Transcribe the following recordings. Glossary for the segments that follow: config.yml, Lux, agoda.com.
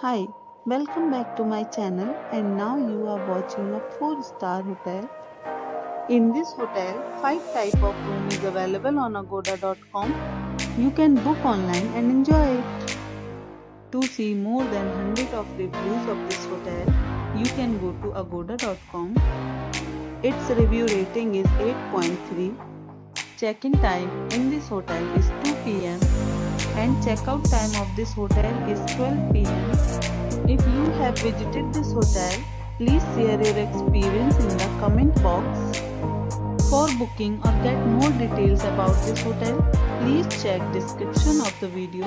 Hi, welcome back to my channel, and now you are watching a 4-star hotel. In this hotel, 5 type of room is available on agoda.com. You can book online and enjoy it. To see more than 100 of reviews of this hotel, you can go to agoda.com. Its review rating is 8.3. Check-in time in this hotel is 2 p.m. and check-out time of this hotel is 12 p.m. If you have visited this hotel, please share your experience in the comment box. For booking or get more details about this hotel, please check description of the video.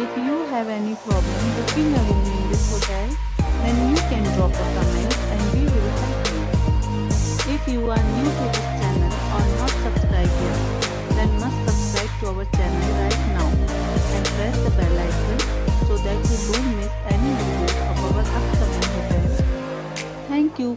If you have any problem booking a room in this hotel, then you can drop a comment and we will help you. If you are new to this channel or not subscribed yet, then must subscribe to our channel right now and press the bell icon so that you don't miss any videos of our upcoming hotel. Thank you